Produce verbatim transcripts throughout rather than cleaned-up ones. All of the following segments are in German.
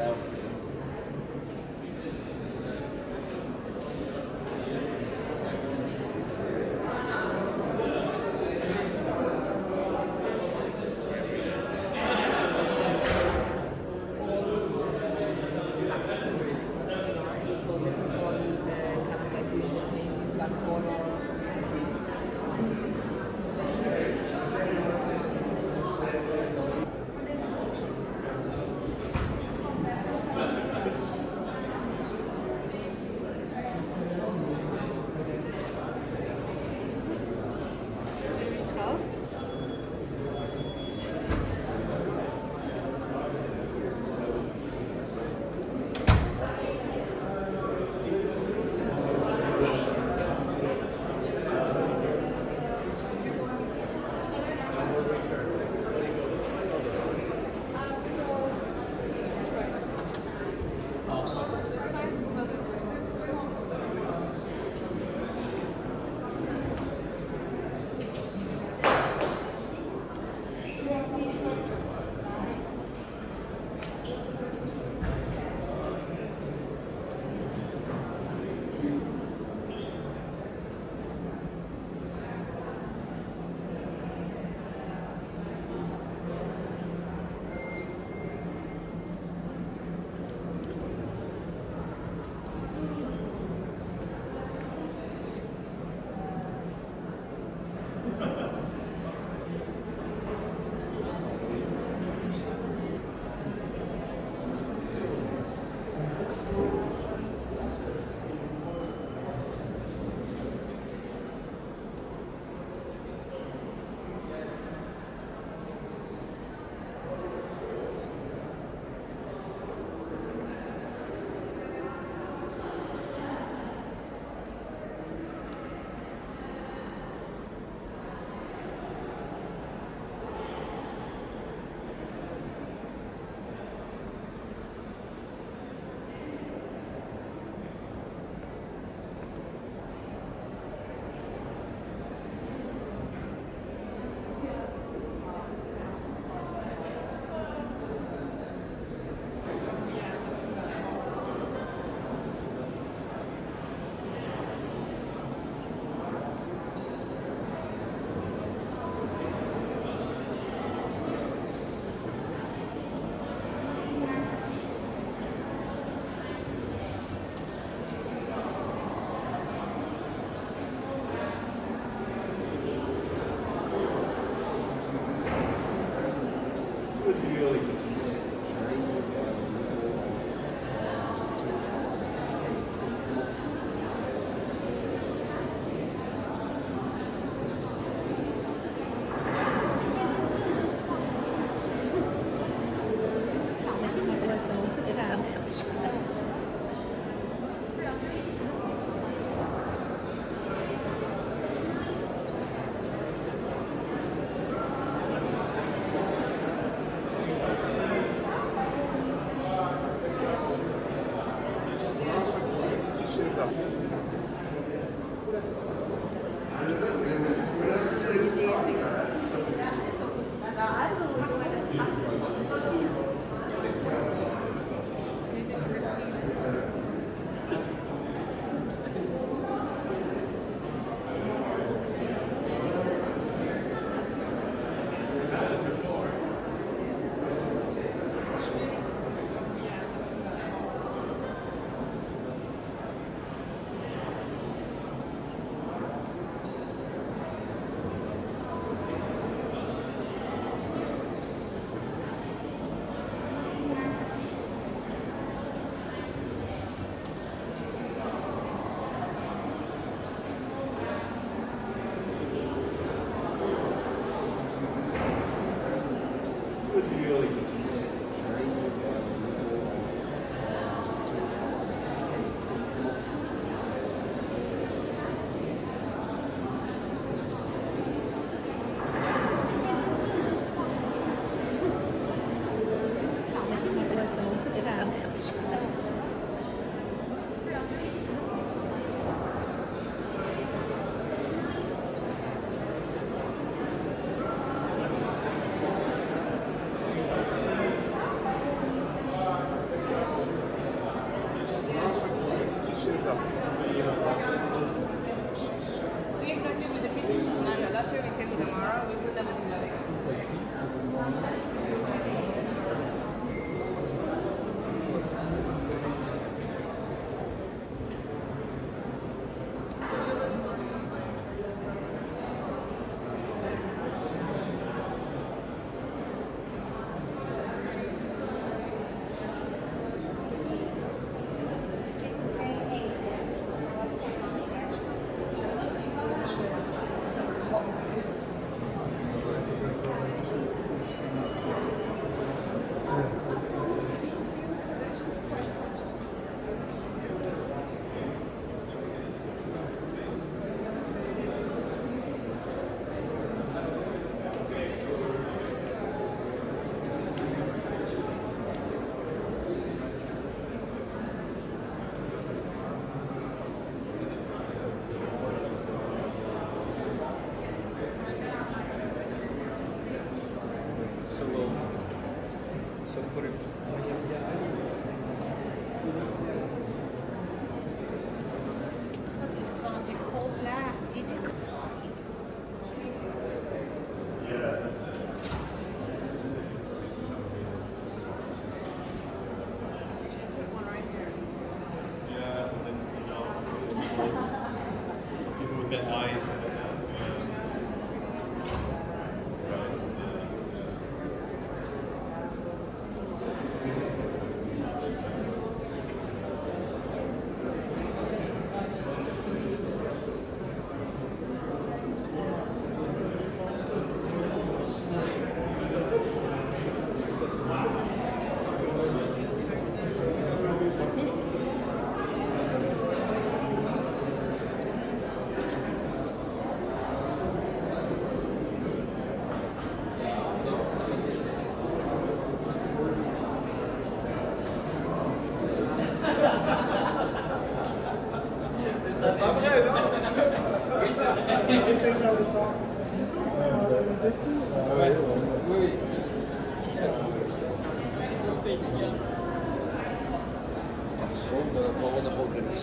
Out. Thank you. Vamos a poner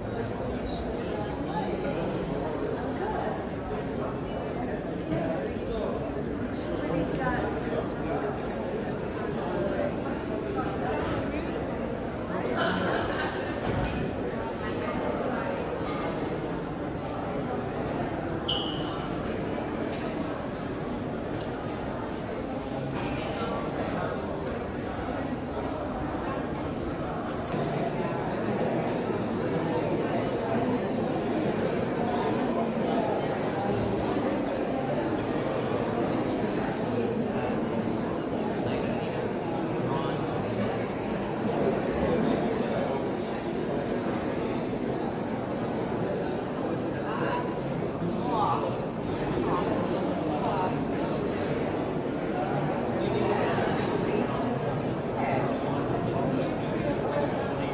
la música.